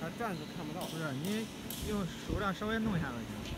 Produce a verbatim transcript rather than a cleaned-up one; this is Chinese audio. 他站着看不到。不是，你用手杖稍微弄一下就行。